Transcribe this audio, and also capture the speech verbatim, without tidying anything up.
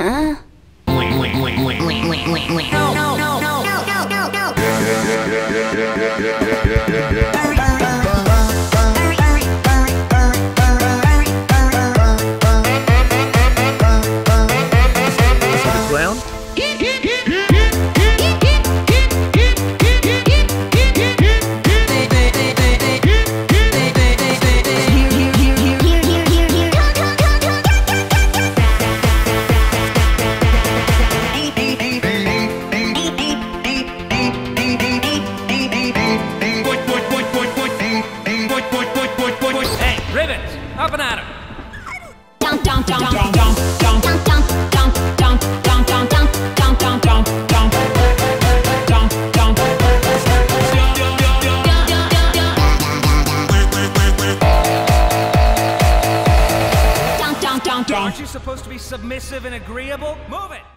Huh? Wait, wait, wait, wait, wait, wait, wait, wait. No, no, no, no, no, no, no, no. Yeah, yeah, yeah, yeah, yeah, yeah, yeah, yeah, yeah, yeah, yeah. Aren't you supposed to be submissive and agreeable? Move it!